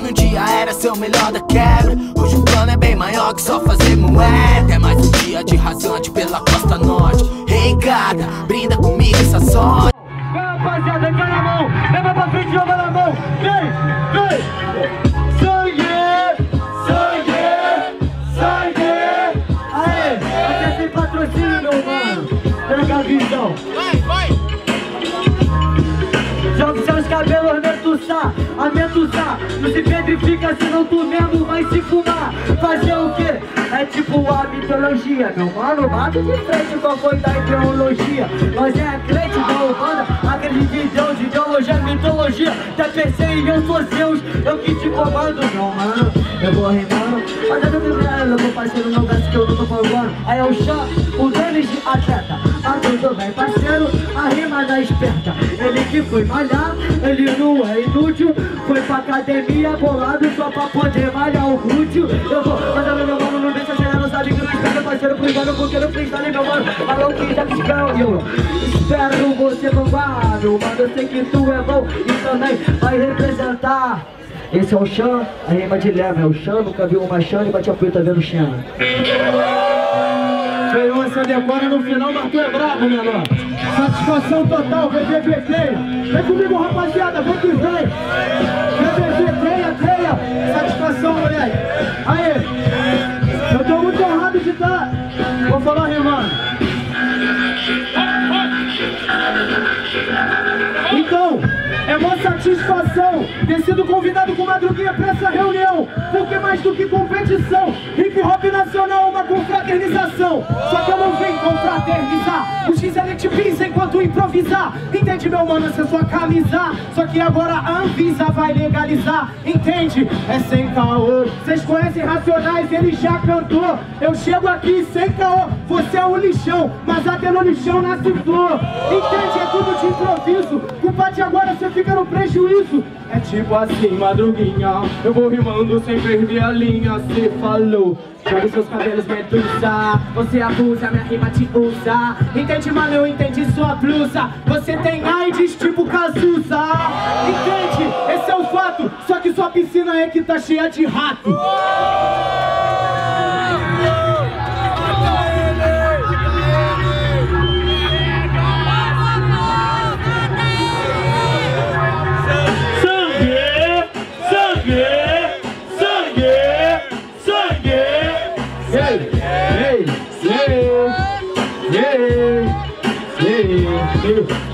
mano, um dia era seu melhor da quebra. Hoje o plano é bem maior que só fazer moeda. É mais um dia de rasante pela costa norte. Reigada, brinda comigo essa sorte. Vai rapaziada, vai na mão, leva pra frente, joga na mão. Vem, vem. A medusa não se petrifica, senão tu mesmo vai se fumar. Fazer o quê? É tipo a mitologia. Meu mano, bate de frente com a coisa da ideologia. Nós é crente da Umbanda, acredito em Deus, ideologia, mitologia. Até pensei e eu sou Zeus, eu que te comando. Não, mano, eu vou rimando, mas eu não me engano, meu parceiro, não gasto que eu não tô falando. Aí é o Xan, o Denis de atleta. Ah, tudo bem, parceiro, a rima da esperta. Ele que foi malhar, ele não é inútil. Foi pra academia bolado só pra poder malhar o glúteo. Eu vou mandando meu mano, não deixa gerar, não sabe que não espera, parceiro, pro engano, porque não freestyle, meu mano. Alô, que já que eu espero você bombar, mano, mas eu sei que tu é bom e também vai representar. Esse é o Xan, a rima de leva, é o Xan, nunca viu uma Xan e bate a punheta vendo Xan. Foi uma sandecona no final, bateu é brabo, menor. Satisfação total, BBB Creia. Vem comigo, rapaziada, vem que vem. BBB Creia, Creia. Satisfação, moleque. Aê, eu tô muito honrado de estar. Vou falar rimando. Então, é uma satisfação ter sido convidado com Madruguinha pra essa reunião. Porque mais do que competição, hip hop nacional é uma confraternização. Só que eu não venho confraternizar, os excelentes pisa enquanto improvisar. Entende, meu mano, essa é sua camisa. Só que agora a Anvisa vai legalizar. Entende? É sem caô. Vocês conhecem Racionais, ele já cantou. Eu chego aqui sem caô, você é o lixão, mas até no lixão nasce flor. Entende? É tudo de improviso. Culpa de agora você fica no prejuízo. É tipo assim, Madruguinha, eu vou rimando sem perder a linha. Cê falou, joga seus cabelos, medusa. Você abusa, minha rima te usa. Entende, mano, eu entendi sua blusa. Você tem AIDS tipo Cazuza. Entende, esse é o fato. Só que sua piscina é que tá cheia de rato.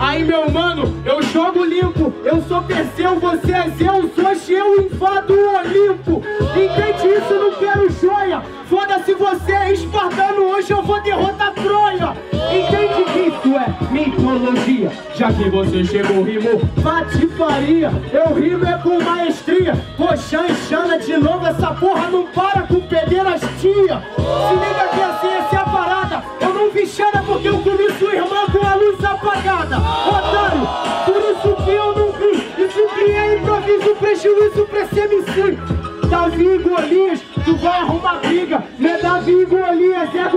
Aí, meu mano, eu jogo limpo. Eu sou Perseu, você é Zeus. Hoje eu invado o Olimpo. Entende isso, não quero joia. Foda-se, você é espartano. Hoje eu vou derrotar Troia. Entende que isso é mitologia. Já que você chegou, rimo patifaria. Eu rimo é com maestria. Poxa, enxana de novo. Essa porra não para com pederastia. Se liga que assim, essa é a parada. Eu não vi Xana porque eu comi sua irmã com a luz apagada. Otário, por isso que eu não vi. Isso que é improviso, prejuízo pra esse MC. Davi e Golias, tu vai arrumar briga. Não é Davi e Golias, é a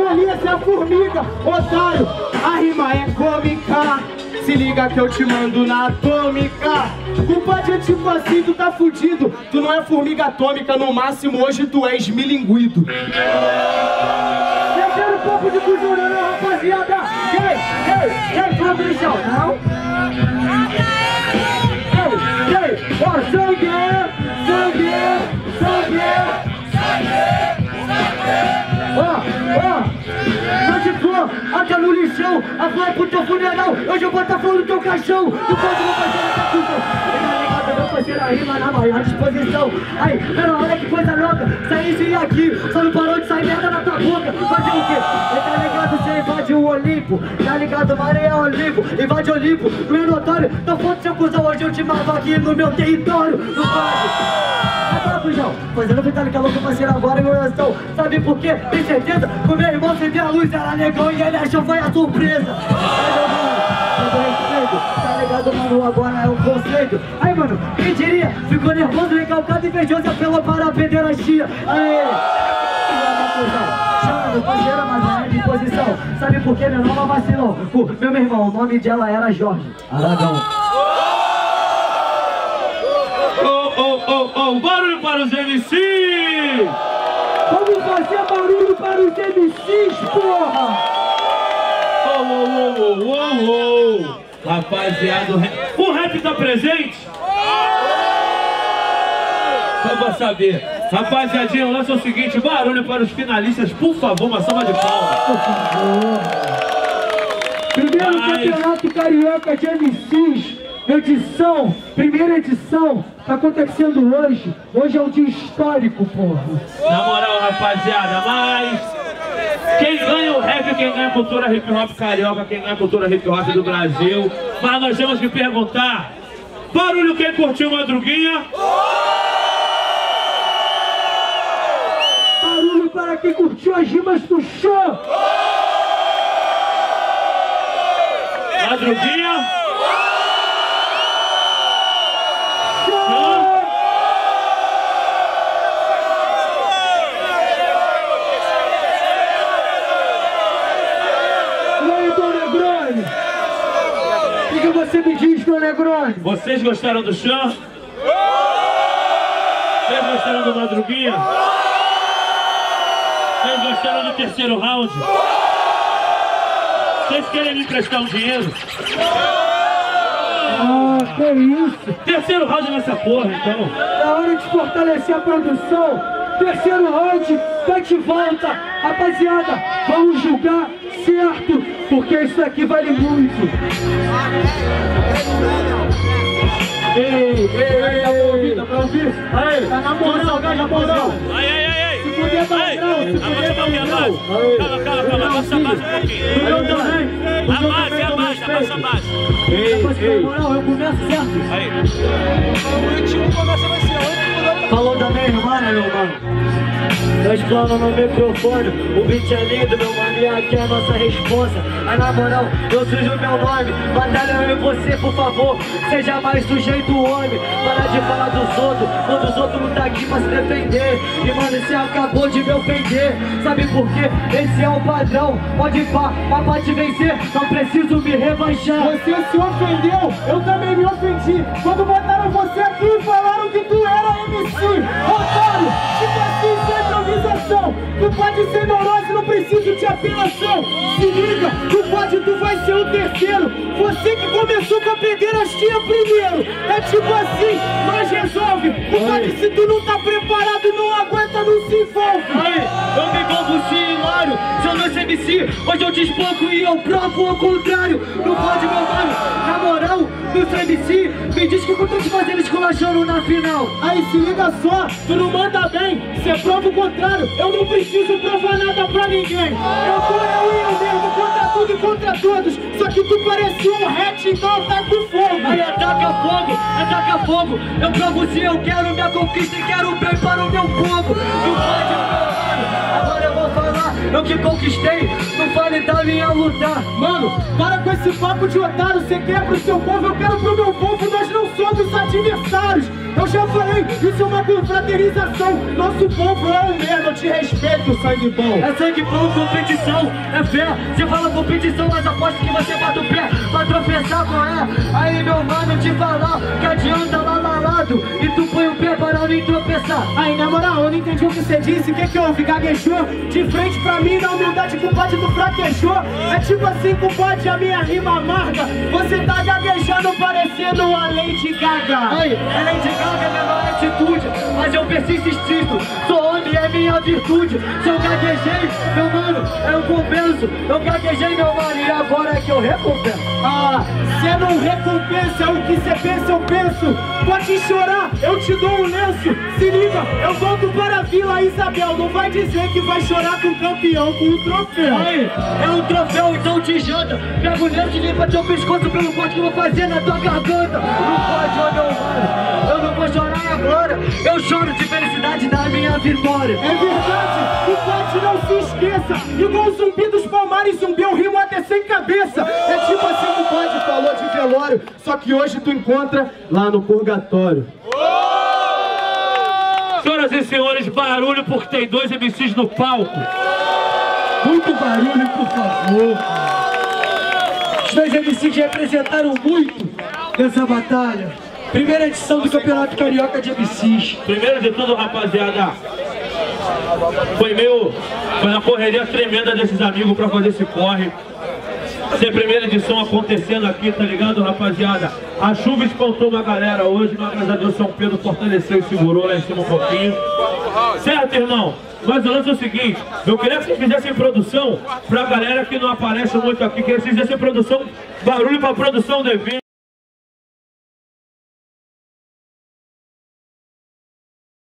formiga. Otário, a rima é cômica. Se liga que eu te mando na atômica. Culpa de tipo assim, tu tá fudido. Tu não é formiga atômica, no máximo hoje tu és milinguido. Eu quero um pouco de cozurana, rapaziada. Ei, Fabricião, não? Ei, ó, sangue, sangue, sangue, sangue. Até no lixão, agora é pro teu funeral. Hoje eu boto a flor no teu caixão. Tu pode não fazer essa culpa. Meu parceiro, a rima na maior disposição. Aí, pera, olha que coisa louca. Saí sem aqui, só não parou de sair merda na tua boca. Fazer o quê? Tá ligado, você invade o Olimpo. Tá ligado, maré é Olimpo. Invade Olimpo, tu é notório. Não pode te acusar, hoje eu te mato aqui no meu território. Não pode. Fazendo vitalica louca, parceiro, agora em oração. Sabe por quê? Tem certeza? Com meu irmão você viu a luz, era negão e ele achou foi a surpresa. Tá ligado, mano? Agora é o conceito. Aí, mano, quem diria? Ficou nervoso, recalcado, invejoso, apelou para a pederastia. Aê! Chama, parceiro, mas não é de posição. Sabe por quê? Meu nome é vacilão. Meu irmão, o nome dela era Jorge Aragão. um barulho para os MCs! Vamos fazer barulho para os MCs, porra! Oh, oh, oh, oh, oh. Rapaziada, o rap tá presente? Só pra saber. Rapaziadinha, o lance é o seguinte, barulho para os finalistas, por favor, uma salva de palmas. Por favor. Primeiro Campeonato Carioca de MCs, primeira edição, tá acontecendo hoje. Hoje é um dia histórico, porra. Na moral, rapaziada, mas quem ganha o rap, quem ganha a cultura hip hop carioca, quem ganha a cultura hip hop do Brasil. Mas nós temos que perguntar, barulho quem curtiu Madruguinha? Barulho para quem curtiu as rimas do Xan! Madruguinha! Xan! E aí, Dona Negroni? O que você me diz, Dona Negroni? Vocês gostaram do Xan? Vocês gostaram do Madruguinha? Vocês gostaram do terceiro round? Vocês querem me emprestar um dinheiro? Ah, que isso! Terceiro round nessa porra, então! Na hora de fortalecer a produção, terceiro round, bate e volta! Rapaziada, vamos julgar certo, porque isso aqui vale muito! Ei, tá pra ouvir? Aí, tá na moral, Abaixa a base. Eu começo certo. Aí. O último começa vai ser onde? Falou da minha irmã, né, meu mano? Nós falamos no microfone. O beat é lindo, meu mano, e aqui é a nossa responsa. Mas na moral, eu sujo meu nome. Batalha eu e você, por favor. Seja mais sujeito homem. Para de falar dos outros, quando os outros não tá aqui pra se defender. E mano, você acabou de me ofender. Sabe por quê? Esse é o padrão. Pode ir pá, mas pra te vencer, não preciso me rebaixar. Você se ofendeu, eu também me ofendi. Quando botaram você aqui e falaram que tu era MC. Otário, tipo assim, sem improvisação. Tu pode ser neurose, não preciso de apelação. Se liga, tu vai ser o terceiro. Você que começou com a pederastia primeiro. É tipo assim, mas resolve. Porque se tu não tá preparado, não aguenta, não se envolve. Eu me envolvo sim, Mário. Se eu não sou MC, hoje eu desbanco e eu provo ao contrário. Não pode, meu mano. Na moral, não sou MC. Me diz que eu tô te fazendo esculachando na final. Aí se liga só, tu não manda bem. Você prova o contrário. Eu não preciso provar nada pra ninguém. Eu sou eu e eu mesmo contra tudo e contra todos. Só que tu parece um hatch, então ataca o fogo. Aí ataca fogo, ataca fogo. Eu provo se eu quero minha conquista e quero bem para o meu povo. Não pode, meu mano. Agora eu vou falar, eu que conquistei. Não vale da minha lutar. Mano, para com esse papo de otário. Você quer pro seu povo, eu quero pro meu povo. Nós não somos adversários. Eu já falei, isso é uma confraternização. Nosso povo é um merda, eu te respeito, sangue bom. É sangue bom, competição, é fé. Você fala competição, mas aposto que você bate o pé pra tropeçar, qual é? Aí meu mano, te falar que adianta lá malado e tu põe o pé para não tropeçar. Aí na moral, eu não entendi o que você disse. O que houve? Gaguejou? De frente pra mim, na humildade, compadre, tu fraquejou. É tipo assim, compadre, a minha rima amarga. Você tá gaguejando parecendo a Lady Gaga. Aí, é Lady Gaga. É menor atitude, mas eu persisto, insisto. Sou homem, é minha virtude. Se eu gaguejei, meu mano, eu compenso. Eu gaguejei, meu mano, e agora é que eu recompenso. Ah, cê não recompensa o que cê pensa, eu penso. Pode chorar, eu te dou um lenço. Se liga, eu volto para a Vila Isabel. Não vai dizer que vai chorar com o campeão, com o troféu. Aí, é um troféu, então te janta. Pega o lenço e limpa teu pescoço pelo corte que eu vou fazer na tua garganta. Não pode, ó, meu mano. Eu não vou chorar agora, eu choro de felicidade da minha vitória. É verdade, o Pati não se esqueça. Igual o zumbi dos palmares, zumbi eu rimo até sem cabeça. É tipo assim, o Pati falou de velório, só que hoje tu encontra lá no purgatório. Senhoras e senhores, barulho porque tem dois MCs no palco. Muito barulho, por favor. Os dois MCs representaram muito nessa batalha. Primeira edição do Campeonato Carioca de MCs. Primeiro de tudo, rapaziada, foi uma correria tremenda desses amigos pra fazer esse corre. Essa é a primeira edição acontecendo aqui, tá ligado, rapaziada? A chuva espantou uma galera hoje, mas graças a Deus São Pedro fortaleceu e segurou lá em cima um pouquinho. Certo, irmão? Mas o lance é o seguinte, eu queria que vocês fizessem produção pra galera que não aparece muito aqui, que vocês fizessem produção, barulho pra produção do evento.